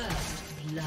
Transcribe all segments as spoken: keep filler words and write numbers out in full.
First blood.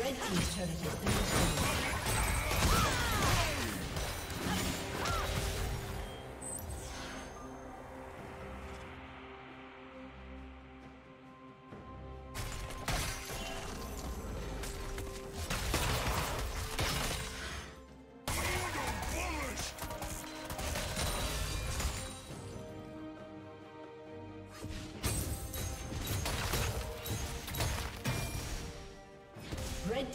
Red Team's turret has been destroyed. Red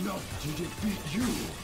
Enough to defeat you!